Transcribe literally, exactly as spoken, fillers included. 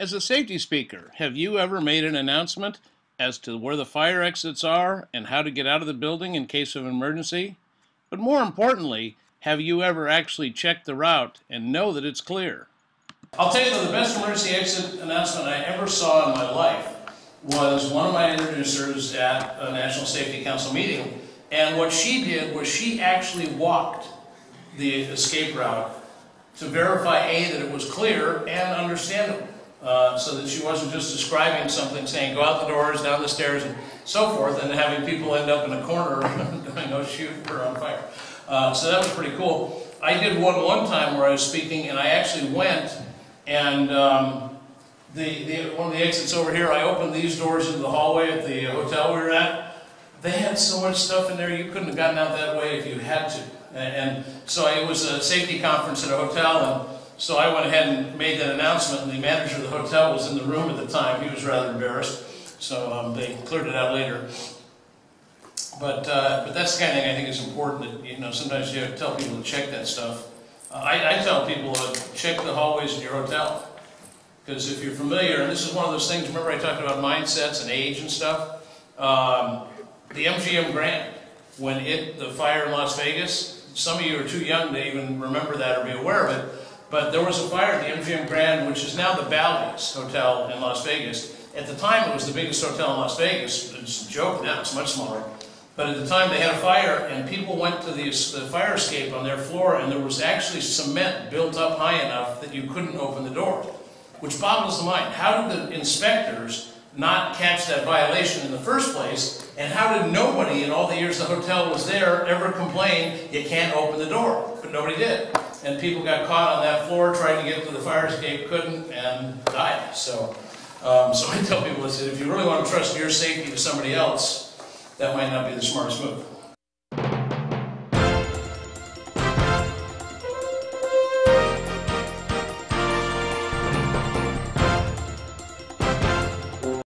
As a safety speaker, have you ever made an announcement as to where the fire exits are and how to get out of the building in case of emergency? But more importantly, have you ever actually checked the route and know that it's clear? I'll tell you that the best emergency exit announcement I ever saw in my life was one of my introducers at a National Safety Council meeting. And what she did was she actually walked the escape route to verify, A, that it was clear and understandable, uh, so that she wasn't just describing something, saying go out the doors, down the stairs, and so forth, and having people end up in a corner going, oh shoot, we're on fire. Uh, so that was pretty cool. I did one one time where I was speaking, and I actually went, and um, the, the, one of the exits over here, I opened these doors into the hallway at the hotel we were at. They had so much stuff in there, you couldn't have gotten out that way if you had to. And so it was a safety conference at a hotel, and so I went ahead and made that announcement, and the manager of the hotel was in the room at the time. He was rather embarrassed, so um, they cleared it out later. But, uh, but that's the kind of thing I think is important, that, you know, sometimes you have to tell people to check that stuff. Uh, I, I tell people to check the hallways in your hotel, because if you're familiar, and this is one of those things, remember I talked about mindsets and age and stuff? Um, the M G M Grand, when it, the fire in Las Vegas, some of you are too young to even remember that or be aware of it, but there was a fire at the M G M Grand, which is now the Bellagio Hotel in Las Vegas. At the time, it was the biggest hotel in Las Vegas. It's a joke now, it's much smaller. But at the time, they had a fire, and people went to the, the fire escape on their floor, and there was actually cement built up high enough that you couldn't open the door, which boggles the mind. How did the inspectors not catch that violation in the first place? And how did nobody in all the years the hotel was there ever complain, you can't open the door? But nobody did. And people got caught on that floor trying to get to the fire escape, couldn't, and died. So, um, so I tell people, if you really want to trust your safety to somebody else, that might not be the smartest move.